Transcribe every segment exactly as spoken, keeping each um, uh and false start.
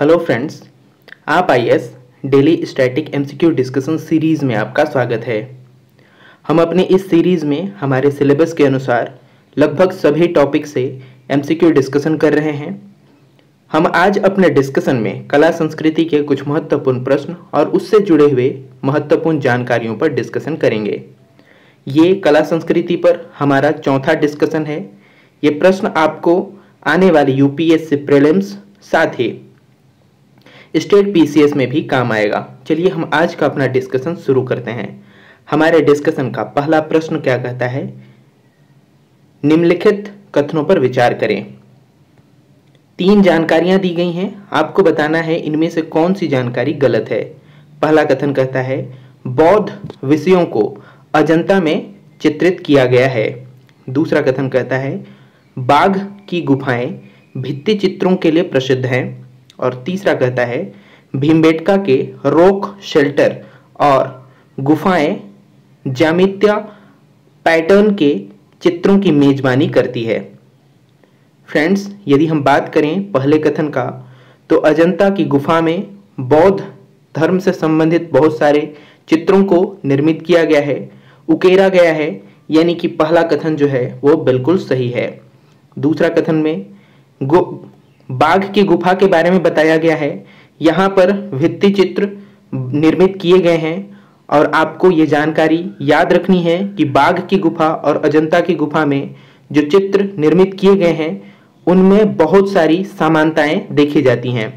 Hello friends, आप IAS daily static MCQ discussion series में आपका स्वागत है। हम अपने इस सीरीज़ में हमारे सिलेबस के अनुसार लगभग सभी टॉपिक से एमसीक्यू डिस्कशन कर रहे हैं। हम आज अपने डिस्कशन में कला संस्कृति के कुछ महत्वपूर्ण प्रश्न और उससे जुड़े हुए महत्वपूर्ण जानकारियों पर डिस्कशन करेंगे। ये कला संस्कृति पर हमारा चौथा डिस्कशन है। ये प्रश्न आपको आने वाले यूपीएससी प्रीलिम्स साथ ही स्टेट पीसीएस में भी काम आएगा। चलिए हम आज का अपना डिस्कशन शुरू करते हैं। हमारे डिस्कशन का पहला प्रश्न क्या कहता है, निम्नलिखित कथनों पर विचार करें। तीन जानकारियां दी गई हैं, आपको बताना है इनमें से कौन सी जानकारी गलत है। पहला कथन कहता है बौद्ध विषयों को अजंता में चित्रित किया गया है। दूसरा कथन कहता है बाघ की गुफाएं भित्ति चित्रों के लिए प्रसिद्ध हैं। और तीसरा कहता है भीमबेटका के रॉक शेल्टर और गुफाएं ज्यामितीय पैटर्न के चित्रों की मेजबानी करती है। फ्रेंड्स, यदि हम बात करें पहले कथन का, तो अजंता की गुफा में बौद्ध धर्म से संबंधित बहुत सारे चित्रों को निर्मित किया गया है, उकेरा गया है, यानी कि पहला कथन जो है वो बिल्कुल सही है। दूसरा कथन में गो बाघ की गुफा के बारे में बताया गया है, यहाँ पर भित्ति चित्र निर्मित किए गए हैं और आपको ये जानकारी याद रखनी है कि बाघ की गुफा और अजंता की गुफा में जो चित्र निर्मित किए गए हैं उनमें बहुत सारी समानताएं देखी जाती हैं।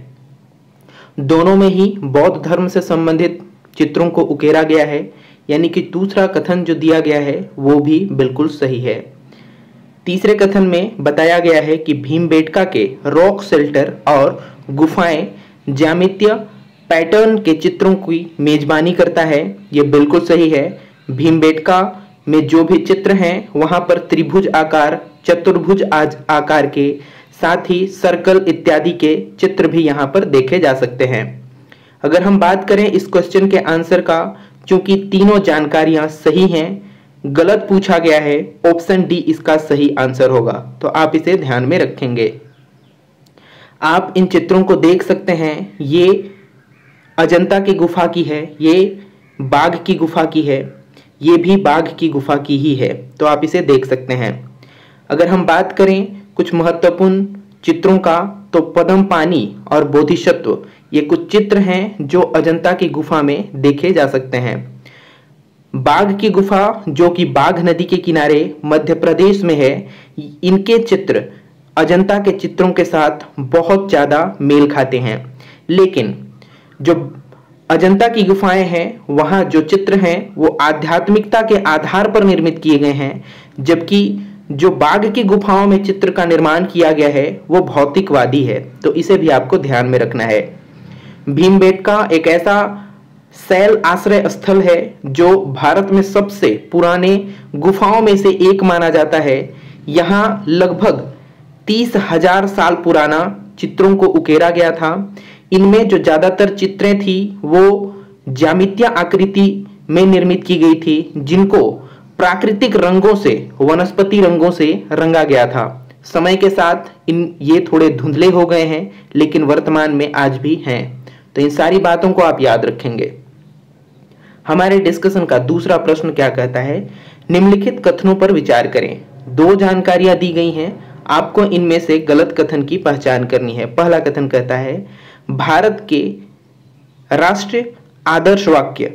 दोनों में ही बौद्ध धर्म से संबंधित चित्रों को उकेरा गया है, यानी कि दूसरा कथन जो दिया गया है वो भी बिल्कुल सही है। तीसरे कथन में बताया गया है कि भीमबेटका के रॉक शेल्टर और गुफाएं ज्यामितीय पैटर्न के चित्रों की मेजबानी करता है, ये बिल्कुल सही है। भीमबेटका में जो भी चित्र हैं वहाँ पर त्रिभुज आकार, चतुर्भुज आकार के साथ ही सर्कल इत्यादि के चित्र भी यहाँ पर देखे जा सकते हैं। अगर हम बात करें इस क्वेश्चन के आंसर का, चूंकि तीनों जानकारियाँ सही हैं, गलत पूछा गया है, ऑप्शन डी इसका सही आंसर होगा, तो आप इसे ध्यान में रखेंगे। आप इन चित्रों को देख सकते हैं, ये अजंता की गुफा की है, ये बाघ की गुफा की है, ये भी बाघ की गुफा की ही है, तो आप इसे देख सकते हैं। अगर हम बात करें कुछ महत्वपूर्ण चित्रों का, तो पद्म पानी और बोधिसत्व, ये कुछ चित्र हैं जो अजंता की गुफा में देखे जा सकते हैं। बाघ की गुफा जो कि बाघ नदी के किनारे मध्य प्रदेश में है, इनके चित्र अजंता के चित्रों के साथ बहुत ज़्यादा मेल खाते हैं। लेकिन जो अजंता की गुफाएं हैं वहाँ जो चित्र हैं वो आध्यात्मिकता के आधार पर निर्मित किए गए हैं, जबकि जो बाघ की गुफाओं में चित्र का निर्माण किया गया है वो भौतिकवादी है, तो इसे भी आपको ध्यान में रखना है। भीमबेटका एक ऐसा शैल आश्रय स्थल है जो भारत में सबसे पुराने गुफाओं में से एक माना जाता है। यहाँ लगभग तीस हजार साल पुराना चित्रों को उकेरा गया था। इनमें जो ज़्यादातर चित्रें थी वो ज्यामितीय आकृति में निर्मित की गई थी, जिनको प्राकृतिक रंगों से, वनस्पति रंगों से रंगा गया था। समय के साथ इन ये थोड़े धुंधले हो गए हैं, लेकिन वर्तमान में आज भी हैं, तो इन सारी बातों को आप याद रखेंगे। हमारे डिस्कशन का दूसरा प्रश्न क्या कहता है, निम्नलिखित कथनों पर विचार करें। दो जानकारियां दी गई हैं, आपको इनमें से गलत कथन की पहचान करनी है। पहला कथन कहता है भारत के राष्ट्र आदर्श वाक्य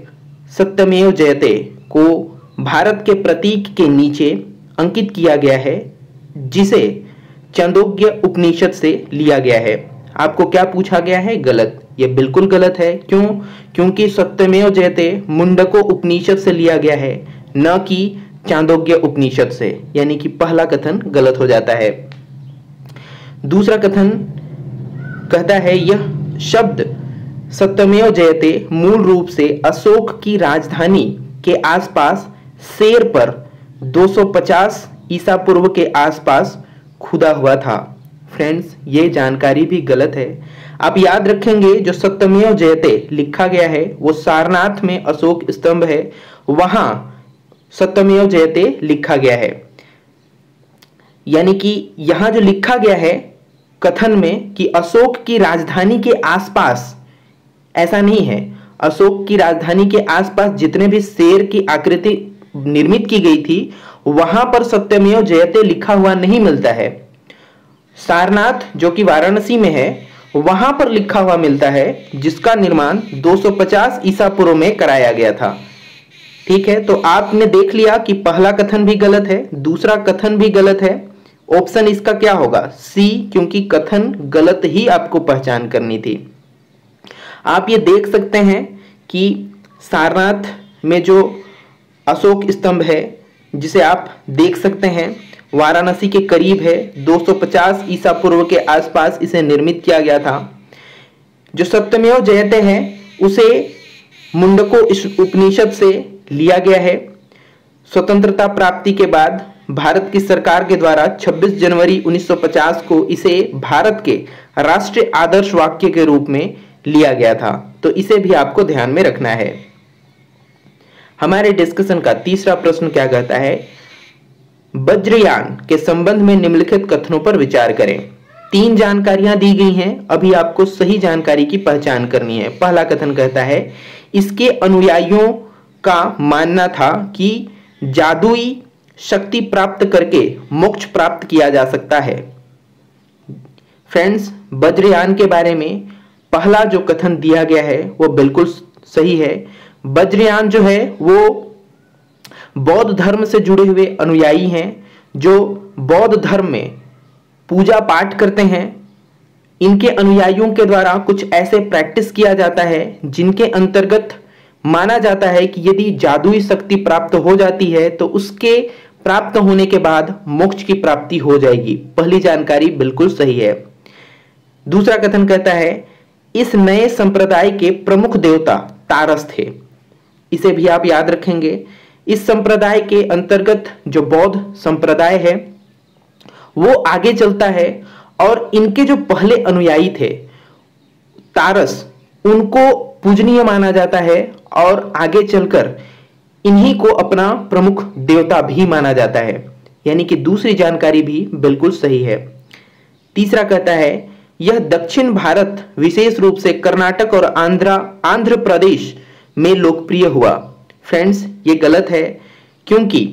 सत्यमेव जयते को भारत के प्रतीक के नीचे अंकित किया गया है, जिसे चांदोग्य उपनिषद से लिया गया है। आपको क्या पूछा गया है, गलत, ये बिल्कुल गलत है। क्यों? क्योंकि सत्यमेव जयते मुंडको उपनिषद से लिया गया है, न कि चांदोग्य उपनिषद से, यानी कि पहला कथन गलत हो जाता है। दूसरा कथन कहता है यह शब्द सत्यमेव जयते मूल रूप से अशोक की राजधानी के आसपास शेर पर दो सौ पचास ईसा पूर्व के आसपास खुदा हुआ था। फ्रेंड्स, ये जानकारी भी गलत है। आप याद रखेंगे जो सत्यमेव जयते लिखा गया है वो सारनाथ में अशोक स्तंभ है, वहां सत्यमेव जयते लिखा गया है, यानी कि यहां जो लिखा गया है कथन में कि अशोक की राजधानी के आसपास, ऐसा नहीं है, अशोक की राजधानी के आसपास जितने भी शेर की आकृति निर्मित की गई थी वहां पर सत्यमेव जयते लिखा हुआ नहीं मिलता है। सारनाथ जो कि वाराणसी में है वहां पर लिखा हुआ मिलता है, जिसका निर्माण दो सौ पचास ईसा पूर्व में कराया गया था। ठीक है, तो आपने देख लिया कि पहला कथन भी गलत है, दूसरा कथन भी गलत है। ऑप्शन इसका क्या होगा? सी, क्योंकि कथन गलत ही आपको पहचान करनी थी। आप ये देख सकते हैं कि सारनाथ में जो अशोक स्तंभ है जिसे आप देख सकते हैं वाराणसी के करीब है, दो सौ पचास ईसा पूर्व के आसपास इसे निर्मित किया गया था। जो सत्यमेव जयते हैं उसे मुंडको उपनिषद से लिया गया है। स्वतंत्रता प्राप्ति के बाद भारत की सरकार के द्वारा छब्बीस जनवरी उन्नीस सौ पचास को इसे भारत के राष्ट्रीय आदर्श वाक्य के रूप में लिया गया था, तो इसे भी आपको ध्यान में रखना है। हमारे डिस्कशन का तीसरा प्रश्न क्या कहता है? वज्रयान के संबंध में निम्नलिखित कथनों पर विचार करें। तीन जानकारियां दी गई हैं, अभी आपको सही जानकारी की पहचान करनी है। पहला कथन कहता है इसके अनुयायियों का मानना था कि जादुई शक्ति प्राप्त करके मोक्ष प्राप्त किया जा सकता है। फ्रेंड्स, वज्रयान के बारे में पहला जो कथन दिया गया है वो बिल्कुल सही है। वज्रयान जो है वो बौद्ध धर्म से जुड़े हुए अनुयायी हैं जो बौद्ध धर्म में पूजा पाठ करते हैं। इनके अनुयायियों के द्वारा कुछ ऐसे प्रैक्टिस किया जाता है जिनके अंतर्गत माना जाता है कि यदि जादुई शक्ति प्राप्त हो जाती है तो उसके प्राप्त होने के बाद मोक्ष की प्राप्ति हो जाएगी। पहली जानकारी बिल्कुल सही है। दूसरा कथन कहता है इस नए संप्रदाय के प्रमुख देवता तारस थे। इसे भी आप याद रखेंगे। इस संप्रदाय के अंतर्गत जो बौद्ध संप्रदाय है वो आगे चलता है और इनके जो पहले अनुयायी थे तारस, उनको पूजनीय माना जाता है और आगे चलकर इन्हीं को अपना प्रमुख देवता भी माना जाता है, यानी कि दूसरी जानकारी भी बिल्कुल सही है। तीसरा कहता है यह दक्षिण भारत विशेष रूप से कर्नाटक और आंध्रा आंध्र प्रदेश में लोकप्रिय हुआ। फ्रेंड्स, ये गलत है क्योंकि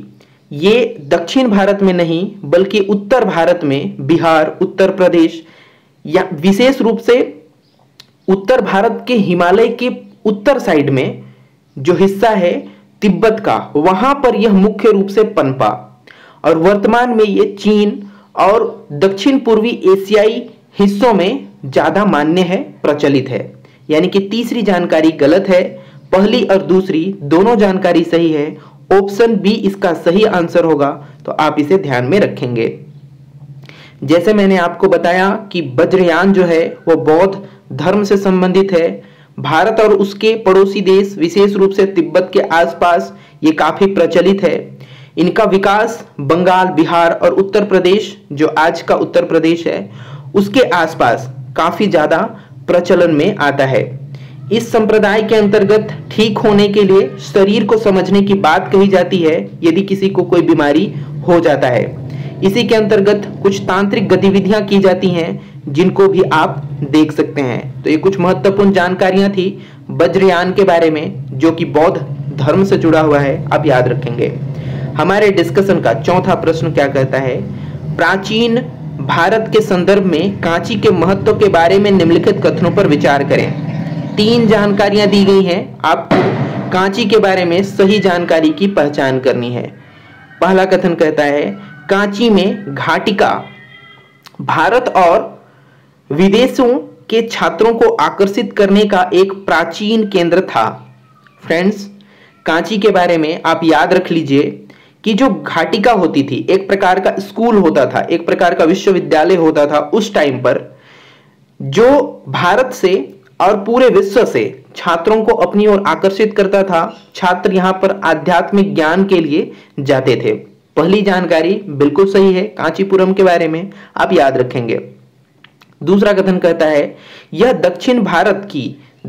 ये दक्षिण भारत में नहीं बल्कि उत्तर भारत में बिहार, उत्तर प्रदेश या विशेष रूप से उत्तर भारत के हिमालय के उत्तर साइड में जो हिस्सा है तिब्बत का, वहां पर यह मुख्य रूप से पनपा और वर्तमान में ये चीन और दक्षिण पूर्वी एशियाई हिस्सों में ज्यादा मान्य है, प्रचलित है। यानी कि तीसरी जानकारी गलत है, पहली और दूसरी दोनों जानकारी सही है। ऑप्शन बी इसका सही आंसर होगा, तो आप इसे ध्यान में रखेंगे। जैसे मैंने आपको बताया कि वज्रयान जो है वो बौद्ध धर्म से संबंधित है। भारत और उसके पड़ोसी देश विशेष रूप से तिब्बत के आसपास ये काफी प्रचलित है। इनका विकास बंगाल, बिहार और उत्तर प्रदेश, जो आज का उत्तर प्रदेश है, उसके आसपास काफी ज्यादा प्रचलन में आता है। इस संप्रदाय के अंतर्गत ठीक होने के लिए शरीर को समझने की बात कही जाती है यदि किसी को कोई बीमारी हो जाता है। इसी के अंतर्गत कुछ तांत्रिक गतिविधियां की जाती हैं जिनको भी आप देख सकते हैं। तो ये कुछ महत्वपूर्ण जानकारियां थी वज्रयान के बारे में जो कि बौद्ध धर्म से जुड़ा हुआ है, आप याद रखेंगे। हमारे डिस्कशन का चौथा प्रश्न क्या कहता है? प्राचीन भारत के संदर्भ में कांची के महत्व के बारे में निम्नलिखित कथनों पर विचार करें। तीन जानकारियां दी गई हैं, आपको कांची के बारे में सही जानकारी की पहचान करनी है। पहला कथन कहता है कांची में घाटिका भारत और विदेशों के छात्रों को आकर्षित करने का एक प्राचीन केंद्र था। फ्रेंड्स, कांची के बारे में आप याद रख लीजिए कि जो घाटिका होती थी, एक प्रकार का स्कूल होता था, एक प्रकार का विश्वविद्यालय होता था उस टाइम पर, जो भारत से और पूरे विश्व से छात्रों को अपनी ओर आकर्षित करता था। छात्र यहाँ पर आध्यात्मिक ज्ञान के लिए जाते थे। पहली जानकारी बिल्कुल सही है, कांचीपुरम के बारे में आप याद रखेंगे। दूसरा कथन कहता है यह दक्षिण भारत की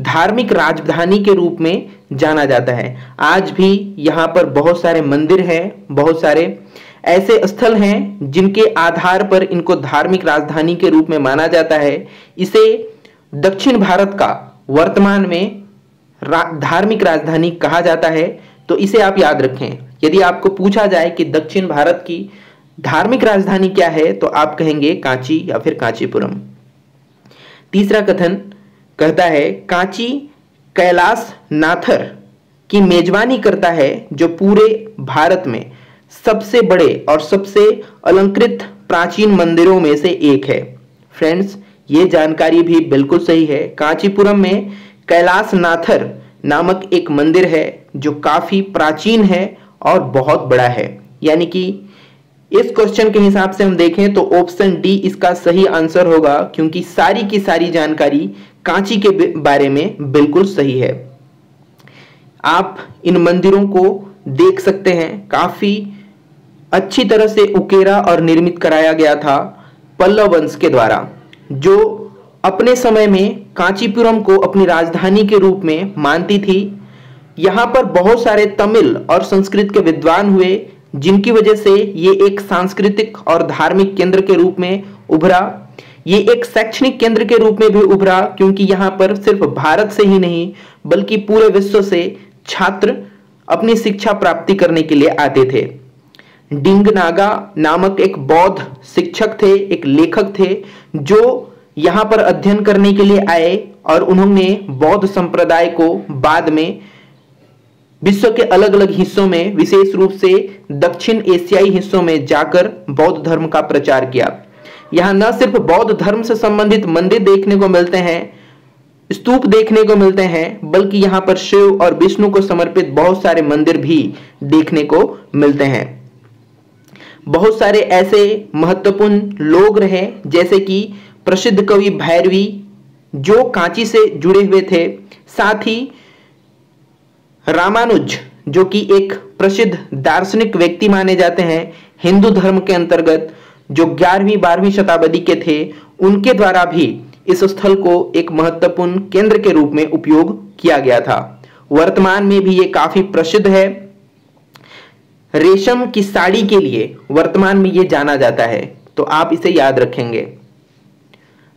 धार्मिक राजधानी के रूप में जाना जाता है। आज भी यहाँ पर बहुत सारे मंदिर हैं, बहुत सारे ऐसे स्थल हैं जिनके आधार पर इनको धार्मिक राजधानी के रूप में माना जाता है। इसे दक्षिण भारत का वर्तमान में रा, धार्मिक राजधानी कहा जाता है। तो इसे आप याद रखें। यदि आपको पूछा जाए कि दक्षिण भारत की धार्मिक राजधानी क्या है तो आप कहेंगे कांची या फिर कांचीपुरम। तीसरा कथन कहता है कांची कैलाश नाथर की मेजबानी करता है जो पूरे भारत में सबसे बड़े और सबसे अलंकृत प्राचीन मंदिरों में से एक है। फ्रेंड्स, ये जानकारी भी बिल्कुल सही है। कांचीपुरम में कैलाशनाथर नामक एक मंदिर है जो काफ़ी प्राचीन है और बहुत बड़ा है। यानी कि इस क्वेश्चन के हिसाब से हम देखें तो ऑप्शन डी इसका सही आंसर होगा, क्योंकि सारी की सारी जानकारी कांची के बारे में बिल्कुल सही है। आप इन मंदिरों को देख सकते हैं, काफ़ी अच्छी तरह से उकेरा और निर्मित कराया गया था पल्लव वंश के द्वारा, जो अपने समय में कांचीपुरम को अपनी राजधानी के रूप में मानती थी। यहाँ पर बहुत सारे तमिल और संस्कृत के विद्वान हुए, जिनकी वजह से ये एक सांस्कृतिक और धार्मिक केंद्र के रूप में उभरा। ये एक शैक्षणिक केंद्र के रूप में भी उभरा, क्योंकि यहाँ पर सिर्फ भारत से ही नहीं बल्कि पूरे विश्व से छात्र अपनी शिक्षा प्राप्ति करने के लिए आते थे। डिंगनागा नामक एक बौद्ध शिक्षक थे, एक लेखक थे, जो यहाँ पर अध्ययन करने के लिए आए और उन्होंने बौद्ध संप्रदाय को बाद में विश्व के अलग अलग हिस्सों में, विशेष रूप से दक्षिण एशियाई हिस्सों में जाकर बौद्ध धर्म का प्रचार किया। यहाँ न सिर्फ बौद्ध धर्म से संबंधित मंदिर देखने को मिलते हैं, स्तूप देखने को मिलते हैं, बल्कि यहाँ पर शिव और विष्णु को समर्पित बहुत सारे मंदिर भी देखने को मिलते हैं। बहुत सारे ऐसे महत्वपूर्ण लोग रहे जैसे कि प्रसिद्ध कवि भैरवी, जो कांची से जुड़े हुए थे। साथ ही रामानुज, जो कि एक प्रसिद्ध दार्शनिक व्यक्ति माने जाते हैं हिंदू धर्म के अंतर्गत, जो ग्यारहवीं बारहवीं शताब्दी के थे, उनके द्वारा भी इस स्थल को एक महत्वपूर्ण केंद्र के रूप में उपयोग किया गया था। वर्तमान में भी ये काफी प्रसिद्ध है। रेशम की साड़ी के लिए वर्तमान में ये जाना जाता है, तो आप इसे याद रखेंगे।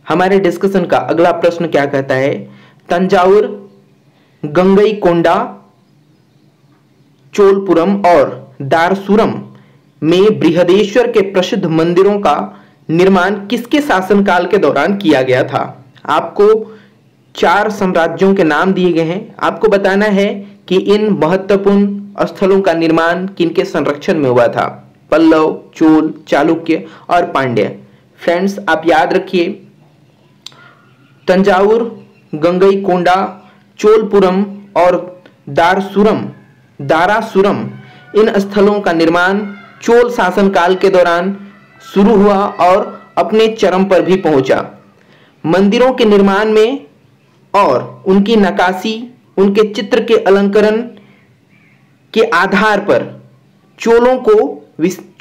हमारे डिस्कशन का अगला प्रश्न क्या कहता है? तंजावुर, गंगईकोंडा चोलपुरम और दारसुरम में बृहदेश्वर के प्रसिद्ध मंदिरों का निर्माण किसके शासनकाल के दौरान किया गया था? आपको चार साम्राज्यों के नाम दिए गए हैं। आपको बताना है कि इन महत्वपूर्ण स्थलों का निर्माण किनके संरक्षण में हुआ था। पल्लव, चोल, चालुक्य और पांड्य। फ्रेंड्स, आप याद रखिए तंजावुर, गंगईकोंडा, चोलपुरम और दारसुरम दारासुरम इन स्थलों का निर्माण चोल शासनकाल के दौरान शुरू हुआ और अपने चरम पर भी पहुंचा। मंदिरों के निर्माण में और उनकी नक्काशी, उनके चित्र के अलंकरण के आधार पर चोलों को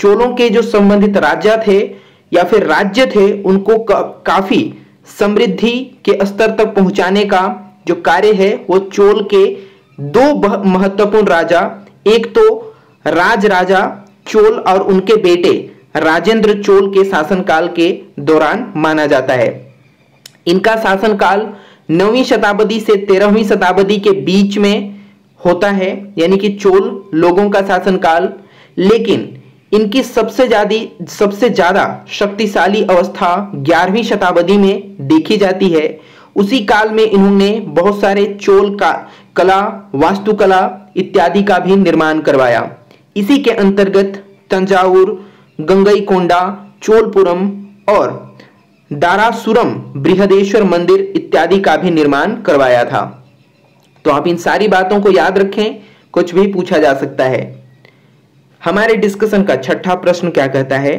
चोलों के जो संबंधित राजा थे या फिर राज्य थे, उनको का, काफी समृद्धि के स्तर तक पहुंचाने का जो कार्य है वो चोल के दो महत्वपूर्ण राजा, एक तो राज राजा चोल और उनके बेटे राजेंद्र चोल के शासनकाल के दौरान माना जाता है। इनका शासनकाल नौवीं शताब्दी से तेरहवीं शताब्दी के बीच में होता है, यानी कि चोल लोगों का शासनकाल। लेकिन इनकी सबसे ज्यादा सबसे ज्यादा शक्तिशाली अवस्था ग्यारहवीं शताब्दी में देखी जाती है। उसी काल में इन्होंने बहुत सारे चोल का कला, वास्तुकला इत्यादि का भी निर्माण करवाया। इसी के अंतर्गत तंजावुर, गंगईकोंडा, चोलपुरम और दारासुरम बृहदेश्वर मंदिर इत्यादि का भी निर्माण करवाया था। तो आप इन सारी बातों को याद रखें, कुछ भी पूछा जा सकता है। हमारे डिस्कशन का छठा प्रश्न क्या कहता है?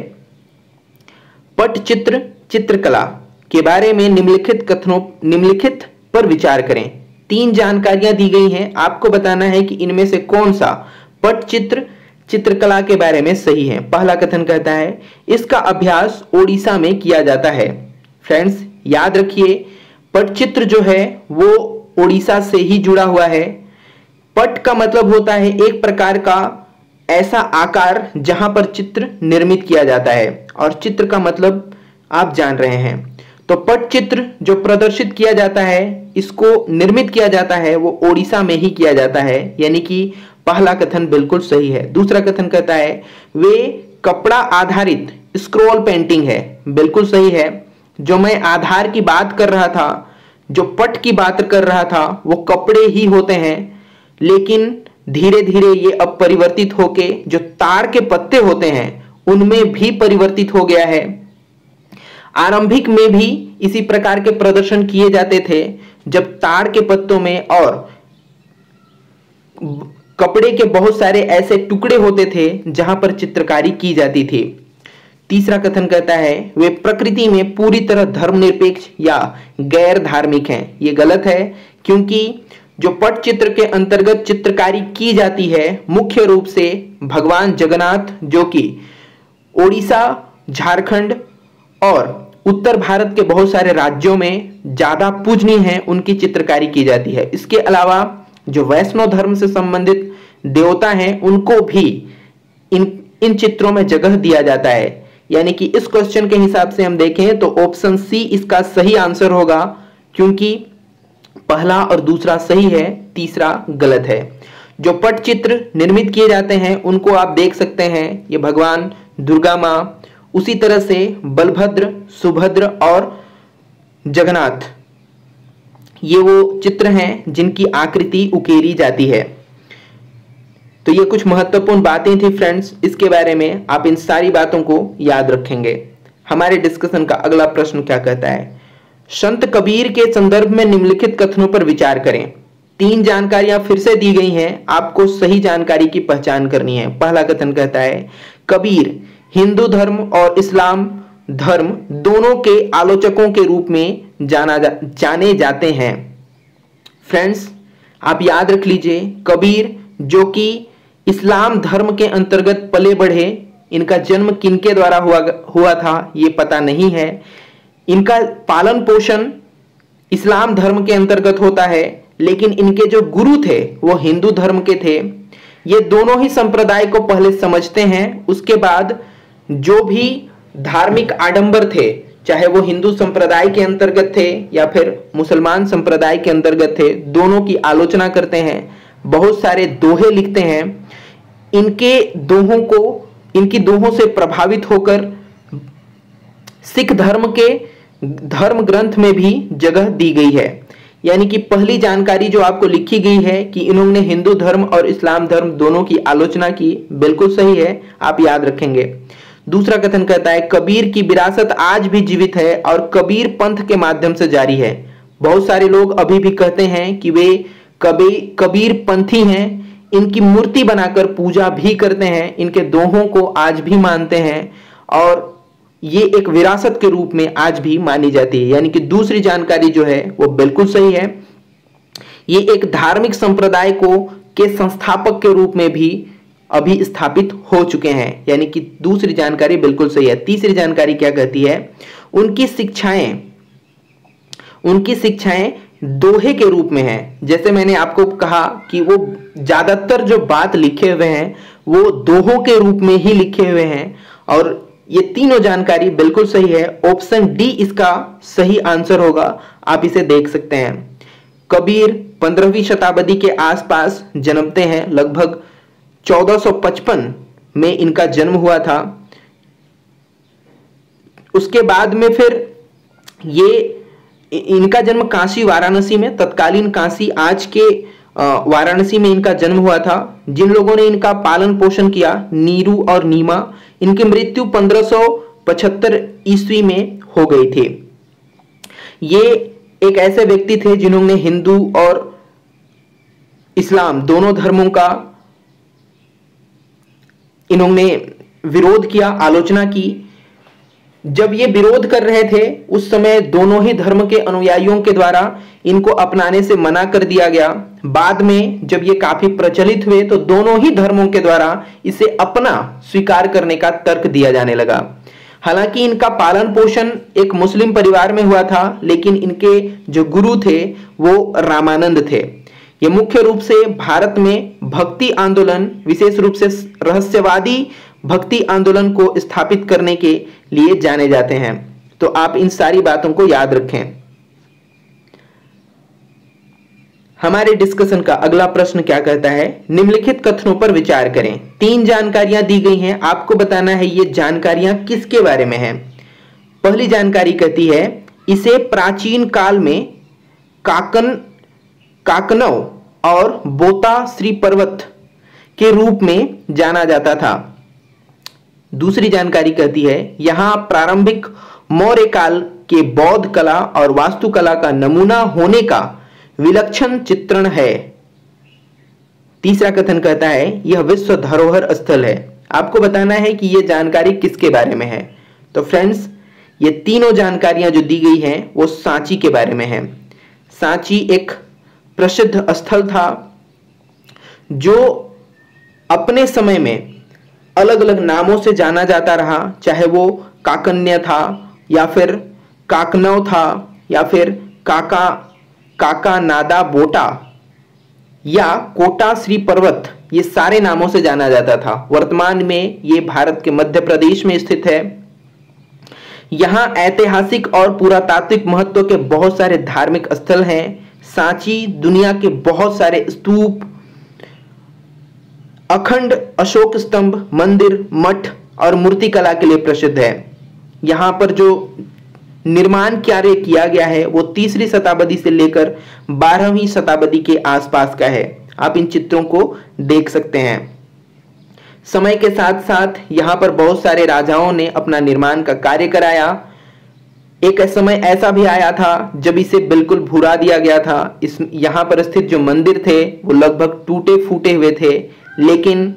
पटचित्र चित्रकला के बारे में निम्नलिखित कथनों निम्नलिखित पर विचार करें। तीन जानकारियां दी गई हैं, आपको बताना है कि इनमें से कौन सा पटचित्र चित्रकला के बारे में सही है। पहला कथन कहता है इसका अभ्यास ओडिशा में किया जाता है। फ्रेंड्स, याद रखिए पटचित्र जो है वो ओडिशा से ही जुड़ा हुआ है। पट का मतलब होता है एक प्रकार का ऐसा आकार जहां पर चित्र निर्मित किया जाता है, और चित्र का मतलब आप जान रहे हैं। तो पट चित्र जो प्रदर्शित किया जाता है, इसको निर्मित किया जाता है वो ओडिशा में ही किया जाता है, यानी कि पहला कथन बिल्कुल सही है। दूसरा कथन कहता है वे कपड़ा आधारित स्क्रॉल पेंटिंग है, बिल्कुल सही है। जो मैं आधार की बात कर रहा था, जो पट की बात कर रहा था, वो कपड़े ही होते हैं, लेकिन धीरे धीरे ये अब परिवर्तित होके जो तार के पत्ते होते हैं उनमें भी परिवर्तित हो गया है। आरंभिक में भी इसी प्रकार के प्रदर्शन किए जाते थे, जब तार के पत्तों में और कपड़े के बहुत सारे ऐसे टुकड़े होते थे जहां पर चित्रकारी की जाती थी। तीसरा कथन कहता है वे प्रकृति में पूरी तरह धर्मनिरपेक्ष या गैर धार्मिक हैं। ये गलत है, क्योंकि जो पट चित्र के अंतर्गत चित्रकारी की जाती है मुख्य रूप से भगवान जगन्नाथ, जो कि ओडिशा, झारखंड और उत्तर भारत के बहुत सारे राज्यों में ज्यादा पूजनीय हैं, उनकी चित्रकारी की जाती है। इसके अलावा जो वैष्णव धर्म से संबंधित देवता हैं उनको भी इन इन चित्रों में जगह दिया जाता है। यानी कि इस क्वेश्चन के हिसाब से हम देखें तो ऑप्शन सी इसका सही आंसर होगा, क्योंकि पहला और दूसरा सही है, तीसरा गलत है। जो पट चित्र निर्मित किए जाते हैं उनको आप देख सकते हैं, ये भगवान दुर्गा माँ, उसी तरह से बलभद्र, सुभद्र और जगन्नाथ, ये वो चित्र हैं जिनकी आकृति उकेरी जाती है। तो ये कुछ महत्वपूर्ण बातें थी फ्रेंड्स, इसके बारे में आप इन सारी बातों को याद रखेंगे। हमारे डिस्कशन का अगला प्रश्न क्या कहता है, संत कबीर के संदर्भ में निम्नलिखित कथनों पर विचार करें। तीन जानकारियां फिर से दी गई हैं, आपको सही जानकारी की पहचान करनी है। पहला कथन कहता है कबीर हिंदू धर्म और इस्लाम धर्म दोनों के आलोचकों के रूप में जाना जा, जाने जाते हैं। फ्रेंड्स आप याद रख लीजिए, कबीर जो कि इस्लाम धर्म के अंतर्गत पले बढ़े, इनका जन्म किनके द्वारा हुआ हुआ था ये पता नहीं है। इनका पालन पोषण इस्लाम धर्म के अंतर्गत होता है, लेकिन इनके जो गुरु थे वो हिंदू धर्म के थे। ये दोनों ही संप्रदाय को पहले समझते हैं, उसके बाद जो भी धार्मिक आडंबर थे, चाहे वो हिंदू संप्रदाय के अंतर्गत थे या फिर मुसलमान संप्रदाय के अंतर्गत थे, दोनों की आलोचना करते हैं, बहुत सारे दोहे लिखते हैं। इनके दोहों को इनकी दोहों से प्रभावित होकर सिख धर्म के धर्म ग्रंथ में भी जगह दी गई है। यानी कि पहली जानकारी जो आपको लिखी गई है कि इन्होंने हिंदू धर्म और इस्लाम धर्म दोनों की आलोचना की, बिल्कुल सही है, आप याद रखेंगे। दूसरा कथन कहता है कबीर की विरासत आज भी जीवित है और कबीर पंथ के माध्यम से जारी है। बहुत सारे लोग अभी भी कहते हैं कि वे कबी कबीर पंथी हैं, इनकी मूर्ति बनाकर पूजा भी करते हैं, इनके दोहों को आज भी मानते हैं और ये एक विरासत के रूप में आज भी मानी जाती है। यानी कि दूसरी जानकारी जो है वो बिल्कुल सही है। ये एक धार्मिक संप्रदाय को के संस्थापक के रूप में भी अभी स्थापित हो चुके हैं, यानी कि दूसरी जानकारी बिल्कुल सही है। तीसरी जानकारी क्या कहती है, उनकी शिक्षाएं उनकी शिक्षाएं दोहे के रूप में हैं। जैसे मैंने आपको कहा कि वो ज्यादातर जो बात लिखे हुए हैं वो दोहों के रूप में ही लिखे हुए हैं, और ये तीनों जानकारी बिल्कुल सही है। ऑप्शन डी इसका सही आंसर होगा, आप इसे देख सकते हैं। कबीर पंद्रहवीं शताब्दी के आसपास जन्मते हैं, लगभग चौदह सौ पचपन में इनका जन्म हुआ था। उसके बाद में फिर ये इनका जन्म काशी वाराणसी में, तत्कालीन काशी आज के वाराणसी में इनका जन्म हुआ था। जिन लोगों ने इनका पालन पोषण किया, नीरू और नीमा, इनकी मृत्यु पंद्रह सौ पचहत्तर ईस्वी में हो गई थी। ये एक ऐसे व्यक्ति थे जिन्होंने हिंदू और इस्लाम दोनों धर्मों का इन्होंने विरोध किया, आलोचना की। जब ये विरोध कर रहे थे उस समय दोनों ही धर्म के अनुयायियों के द्वारा इनको अपनाने से मना कर दिया गया। बाद में जब ये काफी प्रचलित हुए तो दोनों ही धर्मों के द्वारा इसे अपना स्वीकार करने का तर्क दिया जाने लगा। हालांकि इनका पालन पोषण एक मुस्लिम परिवार में हुआ था, लेकिन इनके जो गुरु थे वो रामानंद थे। ये मुख्य रूप से भारत में भक्ति आंदोलन, विशेष रूप से रहस्यवादी भक्ति आंदोलन को स्थापित करने के लिए जाने जाते हैं। तो आप इन सारी बातों को याद रखें। हमारे डिस्कशन का अगला प्रश्न क्या कहता है, निम्नलिखित कथनों पर विचार करें। तीन जानकारियां दी गई हैं, आपको बताना है ये जानकारियां किसके बारे में हैं। पहली जानकारी कहती है इसे प्राचीन काल में काकन काकनव और बोता श्री पर्वत के रूप में जाना जाता था। दूसरी जानकारी कहती है यहाँ प्रारंभिक मौर्य काल के बौद्ध कला और वास्तुकला का नमूना होने का विलक्षण चित्रण है। तीसरा कथन कहता है यह विश्व धरोहर स्थल है। आपको बताना है कि यह जानकारी किसके बारे में है। तो फ्रेंड्स, ये तीनों जानकारियां जो दी गई हैं वो सांची के बारे में है। सांची एक प्रसिद्ध स्थल था जो अपने समय में अलग अलग नामों से जाना जाता रहा, चाहे वो काकन्य था या फिर काकनव था या फिर काका काका नादा बोटा या कोटा श्री पर्वत, ये सारे नामों से जाना जाता था। वर्तमान में ये भारत के मध्य प्रदेश में स्थित है। यहाँ ऐतिहासिक और पुरातात्विक महत्व के बहुत सारे धार्मिक स्थल हैं। सांची दुनिया के बहुत सारे स्तूप, अखंड अशोक स्तंभ, मंदिर, मठ और मूर्तिकला के लिए प्रसिद्ध है। यहाँ पर जो निर्माण कार्य किया गया है वो तीसरी शताब्दी से लेकर बारहवीं शताब्दी के आसपास का है। आप इन चित्रों को देख सकते हैं। समय के साथ साथ यहाँ पर बहुत सारे राजाओं ने अपना निर्माण का कार्य कराया। एक समय ऐसा भी आया था जब इसे बिल्कुल भुरा दिया गया था। इस यहाँ पर स्थित जो मंदिर थे वो लगभग टूटे फूटे हुए थे, लेकिन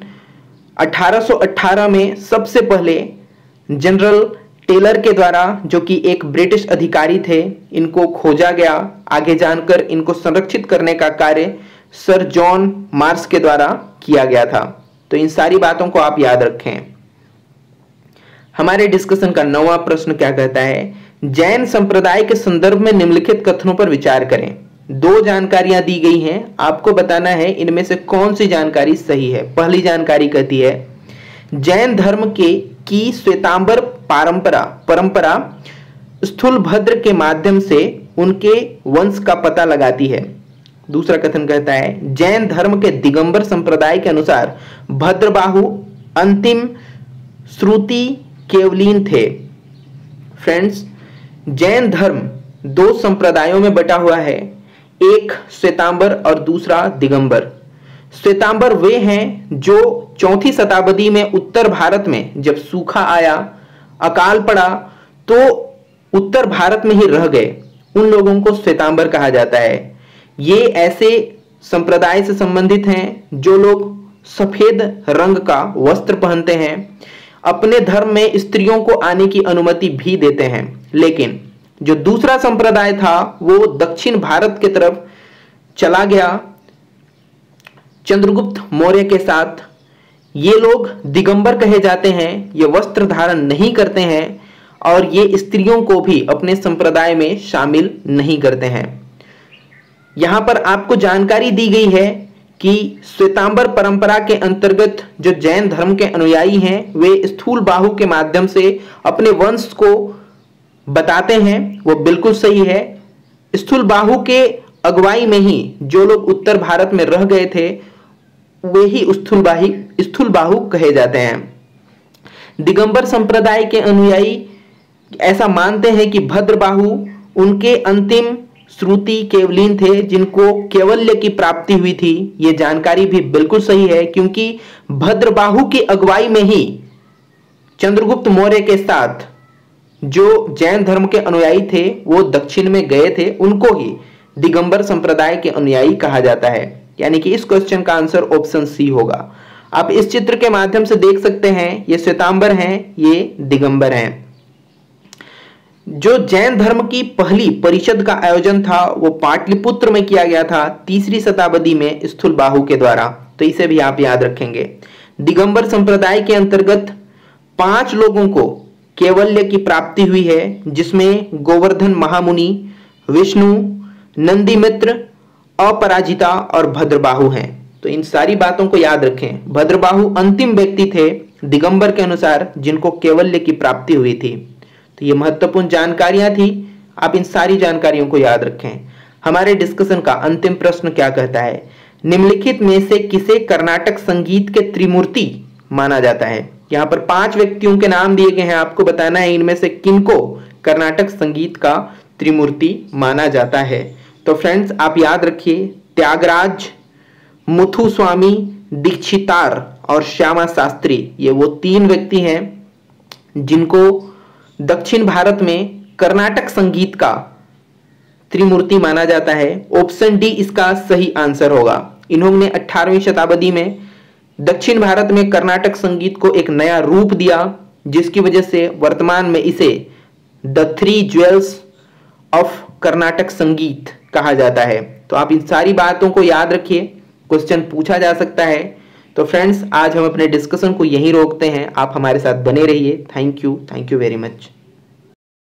अठारह सौ अठारह में सबसे पहले जनरल टेलर के द्वारा, जो कि एक ब्रिटिश अधिकारी थे, इनको खोजा गया। आगे जानकर इनको संरक्षित करने का कार्य सर जॉन मार्श के द्वारा किया गया था। तो इन सारी बातों को आप याद रखें। हमारे डिस्कशन का नौवां प्रश्न क्या कहता है, जैन संप्रदाय के संदर्भ में निम्नलिखित कथनों पर विचार करें। दो जानकारियां दी गई हैं, आपको बताना है इनमें से कौन सी जानकारी सही है। पहली जानकारी कहती है जैन धर्म के की श्वेतांबर परंपरा परंपरा स्थूलभद्र के माध्यम से उनके वंश का पता लगाती है। दूसरा कथन कहता है जैन धर्म के दिगंबर संप्रदाय के अनुसार भद्रबाहु अंतिम श्रुति केवलीन थे। फ्रेंड्स, जैन धर्म दो संप्रदायों में बटा हुआ है, एक श्वेतांबर और दूसरा दिगंबर। श्वेतांबर वे हैं जो चौथी शताब्दी में उत्तर भारत में जब सूखा आया, अकाल पड़ा, तो उत्तर भारत में ही रह गए, उन लोगों को श्वेतांबर कहा जाता है। ये ऐसे संप्रदाय से संबंधित हैं जो लोग सफेद रंग का वस्त्र पहनते हैं, अपने धर्म में स्त्रियों को आने की अनुमति भी देते हैं। लेकिन जो दूसरा संप्रदाय था वो दक्षिण भारत के तरफ चला गया चंद्रगुप्त मौर्य के साथ। ये लोग दिगंबर कहे जाते हैं, ये वस्त्र धारण नहीं करते हैं और ये स्त्रियों को भी अपने संप्रदाय में शामिल नहीं करते हैं। यहाँ पर आपको जानकारी दी गई है कि श्वेतांबर परंपरा के अंतर्गत जो जैन धर्म के अनुयायी हैं वे स्थूलबाहु के माध्यम से अपने वंश को बताते हैं, वो बिल्कुल सही है। स्थूलबाहु के अगुवाई में ही जो लोग उत्तर भारत में रह गए थे वे ही स्थूलबाहु स्थूलबाहु कहे जाते हैं। दिगंबर संप्रदाय के अनुयायी ऐसा मानते हैं कि भद्रबाहु उनके अंतिम श्रुति केवलीन थे, जिनको कैवल्य की प्राप्ति हुई थी। ये जानकारी भी बिल्कुल सही है, क्योंकि भद्रबाहु की अगुवाई में ही चंद्रगुप्त मौर्य के साथ जो जैन धर्म के अनुयायी थे वो दक्षिण में गए थे, उनको ही दिगंबर संप्रदाय के अनुयायी कहा जाता है। यानी कि इस क्वेश्चन का आंसर ऑप्शन सी होगा। आप इस चित्र के माध्यम से देख सकते हैं ये श्वेतांबर हैं, ये दिगंबर हैं। जो जैन धर्म की पहली परिषद का आयोजन था वो पाटलिपुत्र में किया गया था तीसरी शताब्दी में स्थूलबाहु के द्वारा। तो इसे भी आप याद रखेंगे। दिगंबर संप्रदाय के अंतर्गत पांच लोगों को कैवल्य की प्राप्ति हुई है, जिसमें गोवर्धन महामुनि, विष्णु, नंदी मित्र अपराजिता और भद्रबाहु हैं। तो इन सारी बातों को याद रखें। भद्रबाहु अंतिम व्यक्ति थे दिगंबर के अनुसार जिनको कैवल्य की प्राप्ति हुई थी। तो ये महत्वपूर्ण जानकारियां थी, आप इन सारी जानकारियों को याद रखें। हमारे डिस्कशन का अंतिम प्रश्न क्या कहता है, निम्नलिखित में से किसे कर्नाटक संगीत के त्रिमूर्ति माना जाता है? यहाँ पर पांच व्यक्तियों के नाम दिए गए हैं, आपको बताना है इनमें से किनको कर्नाटक संगीत का त्रिमूर्ति माना जाता है। तो फ्रेंड्स आप याद रखिए, त्यागराज, मुथुस्वामी दीक्षितार और श्यामा शास्त्री, ये वो तीन व्यक्ति हैं जिनको दक्षिण भारत में कर्नाटक संगीत का त्रिमूर्ति माना जाता है। ऑप्शन डी इसका सही आंसर होगा। इन्होंने अठारहवीं शताब्दी में दक्षिण भारत में कर्नाटक संगीत को एक नया रूप दिया, जिसकी वजह से वर्तमान में इसे the three jewels of Karnataka संगीत कहा जाता है। तो आप इन सारी बातों को याद रखिए, क्वेश्चन पूछा जा सकता है। तो फ्रेंड्स आज हम अपने डिस्कशन को यहीं रोकते हैं, आप हमारे साथ बने रहिए। Thank you, thank you very much.